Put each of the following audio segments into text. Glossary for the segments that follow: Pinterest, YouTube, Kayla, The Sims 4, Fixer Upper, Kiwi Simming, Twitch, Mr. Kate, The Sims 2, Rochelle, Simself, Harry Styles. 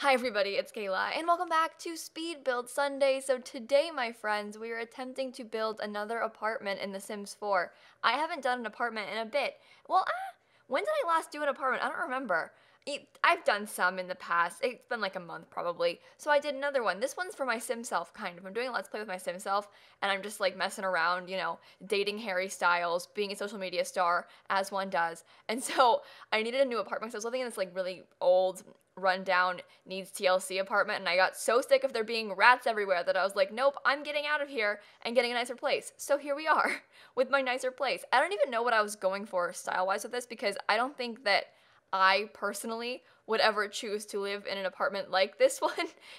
Hi everybody, it's Kayla, and welcome back to Speed Build Sunday. So today, my friends, we are attempting to build another apartment in The Sims 4. I haven't done an apartment in a bit. Well, when did I last do an apartment? I don't remember. I've done some in the past. It's been like a month probably. So I did another one. This one's for my Sim self, kind of. I'm doing a Let's Play with my Sim self, and I'm just like messing around, you know, dating Harry Styles, being a social media star, as one does. And so I needed a new apartment because I was living in this like really old, rundown, needs TLC apartment, and I got so sick of there being rats everywhere that I was like, nope, I'm getting out of here and getting a nicer place. So here we are with my nicer place. I don't even know what I was going for style-wise with this because I don't think that I personally would ever choose to live in an apartment like this one.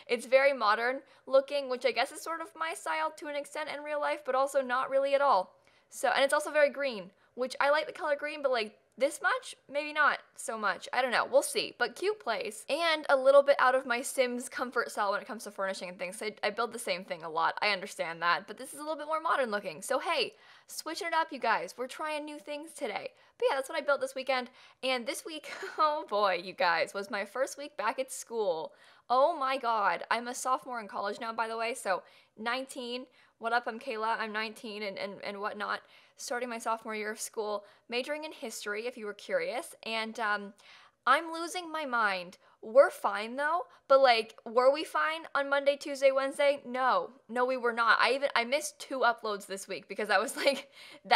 It's very modern looking, which I guess is sort of my style to an extent in real life, but also not really at all. So, and it's also very green, which I like the color green, but like this much? Maybe not so much. I don't know. We'll see. But cute place. And a little bit out of my Sims comfort style when it comes to furnishing and things. I build the same thing a lot. I understand that. But this is a little bit more modern looking. So hey, switching it up, you guys. We're trying new things today. But yeah, that's what I built this weekend. And this week, oh boy, you guys, was my first week back at school. Oh my god. I'm a sophomore in college now, by the way. So 19. What up? I'm Kayla. I'm 19 and whatnot. Starting my sophomore year of school, majoring in history, if you were curious. And I'm losing my mind. We're fine though, but like, were we fine on Monday, Tuesday, Wednesday? No, we were not. I missed 2 uploads this week because I was like,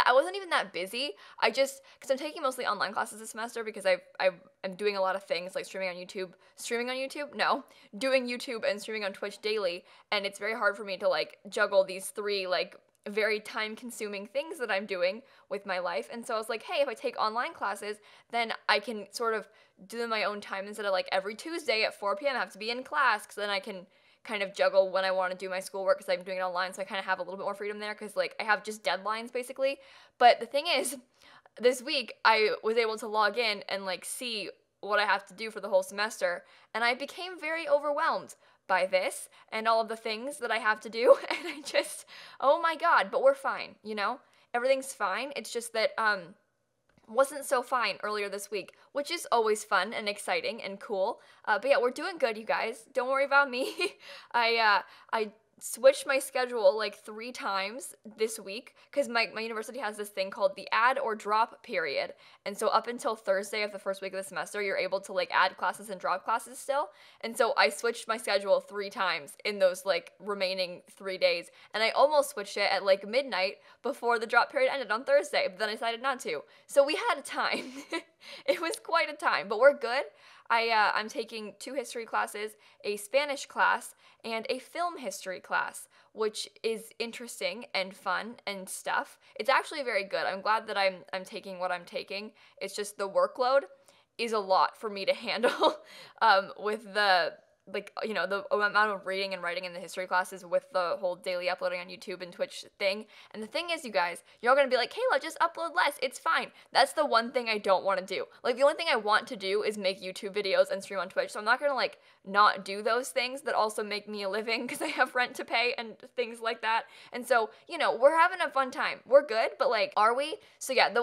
I wasn't even that busy. I just, because I'm taking mostly online classes this semester because I'm doing a lot of things like streaming on YouTube? No. Doing YouTube and streaming on Twitch daily, and it's very hard for me to like juggle these 3 like very time-consuming things that I'm doing with my life. And so I was like, hey, if I take online classes, then I can sort of do them my own time instead of like every Tuesday at 4 p.m. I have to be in class, because then I can kind of juggle when I want to do my schoolwork because I'm doing it online, so I kind of have a little bit more freedom there because like I have just deadlines basically. But the thing is, this week I was able to log in and like see what I have to do for the whole semester, and I became very overwhelmed by this and all of the things that I have to do, and I just, oh my god. But we're fine, you know, everything's fine. It's just that wasn't so fine earlier this week, which is always fun and exciting and cool. But yeah, we're doing good, you guys, don't worry about me. I switched my schedule like 3 times this week because my university has this thing called the add or drop period, and so up until Thursday of the first week of the semester you're able to like add classes and drop classes still. And so I switched my schedule 3 times in those like remaining 3 days, and I almost switched it at like midnight before the drop period ended on Thursday, but then I decided not to. So we had a time. It was quite a time, but we're good. I'm taking 2 history classes, a Spanish class, and a film history class, which is interesting and fun and stuff. It's actually very good. I'm glad that I'm taking what I'm taking. It's just the workload is a lot for me to handle with the, like, you know, the amount of reading and writing in the history classes with the whole daily uploading on YouTube and Twitch thing. And the thing is, you guys, you're all gonna be like, Kayla, just upload less, it's fine. That's the one thing I don't want to do. Like, the only thing I want to do is make YouTube videos and stream on Twitch, so I'm not gonna like not do those things that also make me a living because I have rent to pay and things like that. And so, you know, we're having a fun time, we're good, but like, are we? So yeah,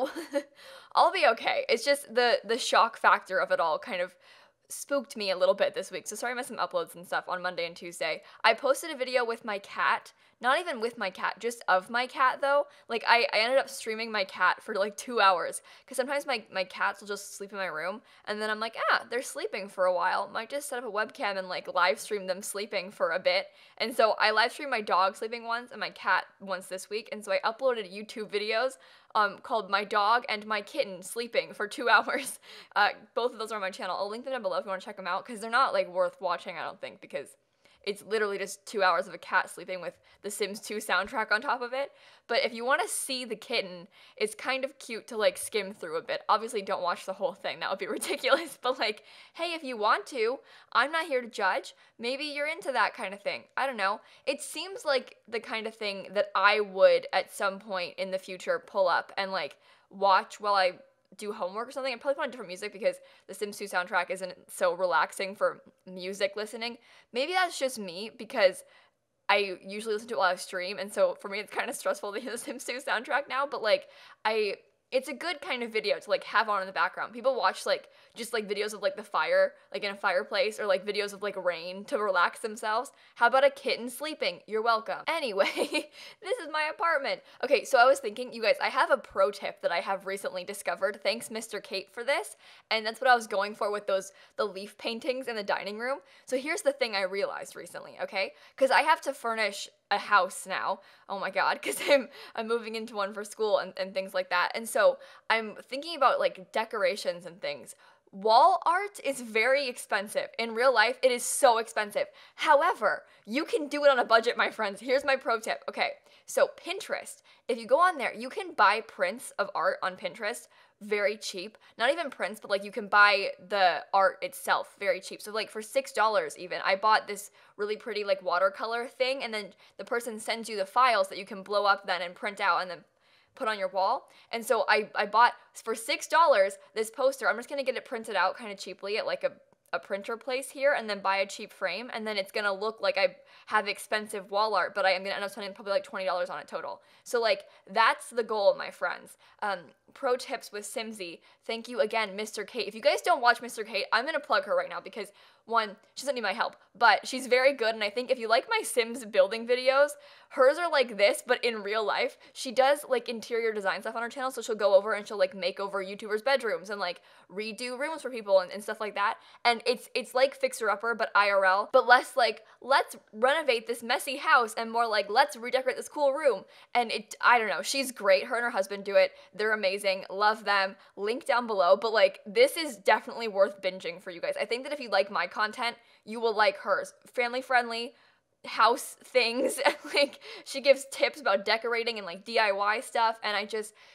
I'll be okay. It's just the shock factor of it all kind of spooked me a little bit this week. So sorry I missed some uploads and stuff on Monday and Tuesday. I posted a video with my cat, not even with my cat, just of my cat though. Like I ended up streaming my cat for like 2 hours because sometimes my cats will just sleep in my room, and then I'm like, they're sleeping for a while, might just set up a webcam and like live stream them sleeping for a bit. And so I live streamed my dog sleeping once and my cat once this week, and so I uploaded YouTube videos called My Dog and My Kitten Sleeping for 2 hours. Both of those are on my channel. I'll link them down below if you want to check them out, because they're not like worth watching, I don't think, because it's literally just 2 hours of a cat sleeping with the Sims 2 soundtrack on top of it. But if you want to see the kitten, it's kind of cute to like skim through a bit. Obviously don't watch the whole thing, that would be ridiculous, but like, hey, if you want to, I'm not here to judge. Maybe you're into that kind of thing, I don't know. It seems like the kind of thing that I would at some point in the future pull up and like watch while I do homework or something. I probably put on different music because the Sims 2 soundtrack isn't so relaxing for music listening. Maybe that's just me because I usually listen to it while I stream, and so for me it's kind of stressful to hear the Sims 2 soundtrack now, but like I it's a good kind of video to like have on in the background. People watch like just like videos of like the fire, like in a fireplace, or like videos of like rain to relax themselves. How about a kitten sleeping? You're welcome. Anyway, this is my apartment. Okay, so I was thinking, you guys, I have a pro tip that I have recently discovered. Thanks, Mr. Kate, for this. And that's what I was going for with those, the leaf paintings in the dining room. So here's the thing I realized recently, okay? Because I have to furnish a house now. Oh my God, because I'm moving into one for school and things like that. And so I'm thinking about like decorations and things. Wall art is very expensive. In real life, it is so expensive. However, you can do it on a budget, my friends. Here's my pro tip. Okay, so Pinterest. If you go on there, you can buy prints of art on Pinterest very cheap. Not even prints, but like you can buy the art itself very cheap. So like for $6 even, I bought this really pretty like watercolor thing, and then the person sends you the files that you can blow up then and print out and then put on your wall. And so I bought for $6 this poster. I'm just gonna get it printed out kind of cheaply at like a printer place here, and then buy a cheap frame, and then it's gonna look like I have expensive wall art, but I am gonna end up spending probably like $20 on it total. So like that's the goal, my friends. Pro tips with Simsy. Thank you again, Mr. Kate. If you guys don't watch Mr. Kate, I'm gonna plug her right now because one, she doesn't need my help, but she's very good. And I think if you like my Sims building videos, hers are like this, but in real life. She does like interior design stuff on her channel, so she'll go over and she'll like make over YouTubers' bedrooms and like redo rooms for people and stuff like that. And it's like Fixer Upper, but IRL, but less like, let's renovate this messy house, and more like, let's redecorate this cool room. And I don't know, she's great. Her and her husband do it. They're amazing. Love them. Link down below. But like, this is definitely worth binging for you guys. I think that if you like my content, you will like hers. Family friendly house things. Like she gives tips about decorating and like DIY stuff, and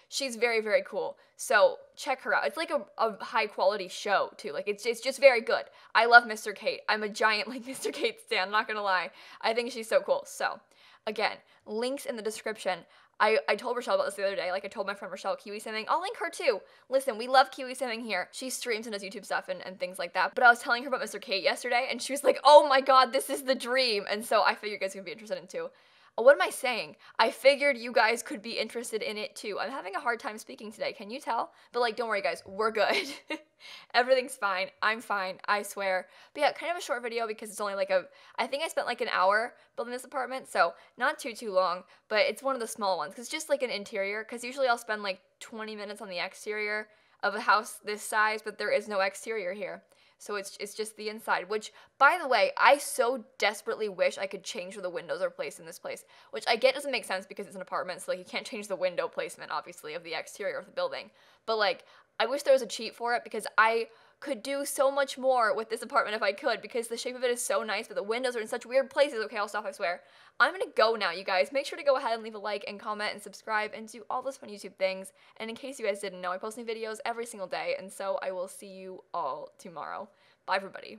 she's very, very cool. So check her out. It's like a high quality show too. Like it's just very good. I love Mr. Kate. I'm a giant like Mr. Kate stan, I'm not gonna lie. I think she's so cool. So again, links in the description. I told Rochelle about this the other day. Like I told my friend Rochelle, Kiwi Simming. I'll link her too. Listen, we love Kiwi Simming here. She streams and does YouTube stuff and things like that. But I was telling her about Mr. Kate yesterday, and she was like, oh my God, this is the dream. And so I figured you guys could be interested in it too. Oh, what am I saying? I figured you guys could be interested in it too. I'm having a hard time speaking today. Can you tell? But like, don't worry guys, we're good. Everything's fine. I'm fine. I swear. But yeah, kind of a short video because it's only like I think I spent like an hour building this apartment. So not too long, but it's one of the small ones. Cause it's just like an interior. Cause usually I'll spend like 20 minutes on the exterior of a house this size, but there is no exterior here. So it's just the inside, which, by the way, I so desperately wish I could change where the windows are placed in this place, which I get doesn't make sense because it's an apartment, so like you can't change the window placement, obviously, of the exterior of the building. But like, I wish there was a cheat for it because I could do so much more with this apartment if I could, because the shape of it is so nice, but the windows are in such weird places. Okay, I'll stop, I swear. I'm gonna go now, you guys. Make sure to go ahead and leave a like and comment and subscribe and do all those fun YouTube things. And in case you guys didn't know, I post new videos every single day, and so I will see you all tomorrow. Bye, everybody.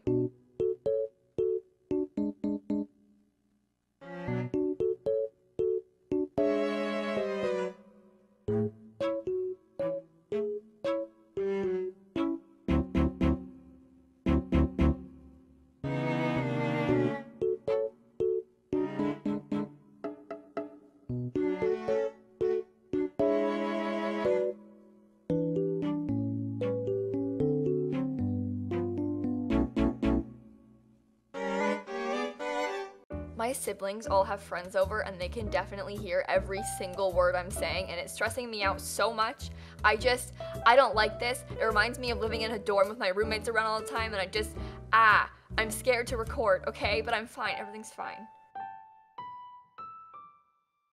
My siblings all have friends over, and they can definitely hear every single word I'm saying, and it's stressing me out so much. I don't like this. It reminds me of living in a dorm with my roommates around all the time, and I'm scared to record, okay? But I'm fine, everything's fine.